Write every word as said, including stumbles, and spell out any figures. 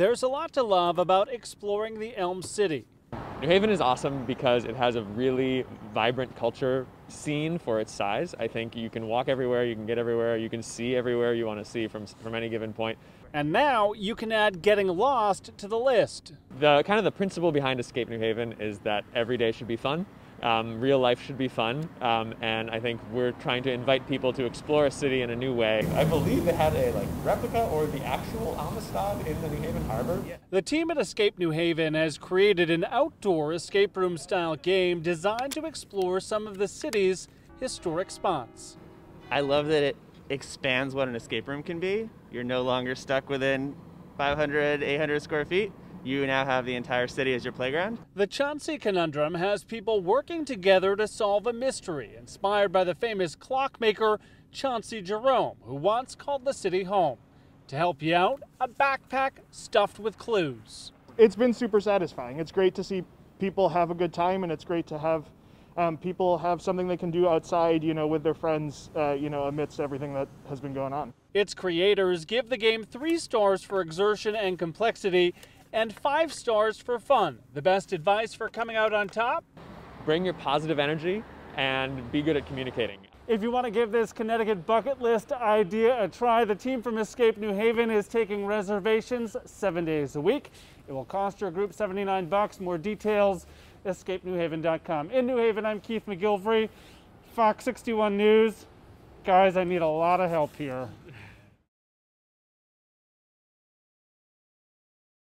There's a lot to love about exploring the Elm City. New Haven is awesome because it has a really vibrant culture scene for its size. I think you can walk everywhere, you can get everywhere, you can see everywhere you want to see from, from any given point. And now you can add getting lost to the list. The kind of the principle behind Escape New Haven is that every day should be fun. Um, real life should be fun, um, and I think we're trying to invite people to explore a city in a new way. I believe it had a like replica or the actual Amistad in the New Haven harbor. Yeah. The team at Escape New Haven has created an outdoor escape room style game designed to explore some of the city's historic spots. I love that it expands what an escape room can be. You're no longer stuck within five hundred, eight hundred square feet. You now have the entire city as your playground. The Chauncey Conundrum has people working together to solve a mystery inspired by the famous clockmaker Chauncey Jerome, who once called the city home. To help you out, a backpack stuffed with clues. It's been super satisfying. It's great to see people have a good time, and it's great to have um, people have something they can do outside, you know, with their friends, uh, you know, amidst everything that has been going on. Its creators give the game three stars for exertion and complexity, and five stars for fun. The best advice for coming out on top? Bring your positive energy and be good at communicating. If you want to give this Connecticut bucket list idea a try, the team from Escape New Haven is taking reservations seven days a week. It will cost your group seventy-nine bucks. More details, escape new haven dot com. In New Haven, I'm Keith McGilvery, Fox sixty-one News. Guys, I need a lot of help here.